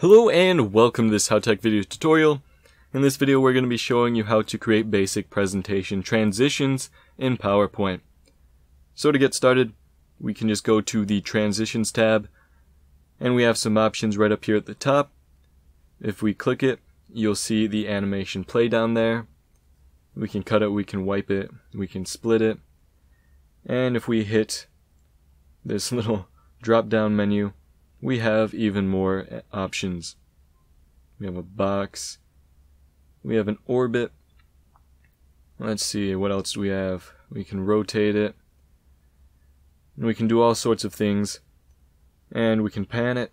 Hello and welcome to this HowTech video tutorial. In this video we're going to be showing you how to create basic presentation transitions in PowerPoint. So to get started, we can just go to the Transitions tab, and we have some options right up here at the top. If we click it, you'll see the animation play down there. We can cut it, we can wipe it, we can split it. And if we hit this little drop down menu, we have even more options. We have a box. We have an orbit. Let's see, what else do we have? We can rotate it. And we can do all sorts of things. And we can pan it.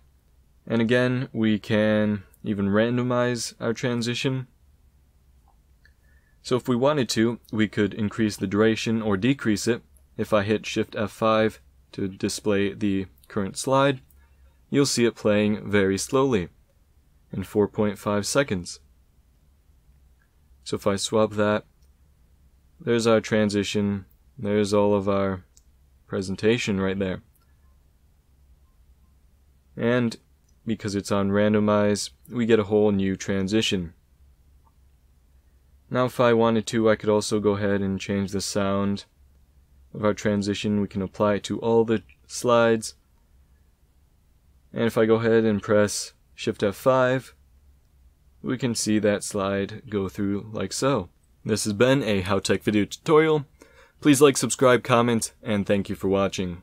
And again, we can even randomize our transition. So if we wanted to, we could increase the duration or decrease it. If I hit Shift F5 to display the current slide, you'll see it playing very slowly in 4.5 seconds. So if I swap that, there's our transition, there's all of our presentation right there. And because it's on randomize, we get a whole new transition. Now if I wanted to, I could also go ahead and change the sound of our transition. We can apply it to all the slides. And if I go ahead and press Shift F5, we can see that slide go through like so. This has been a HowTech video tutorial. Please like, subscribe, comment, and thank you for watching.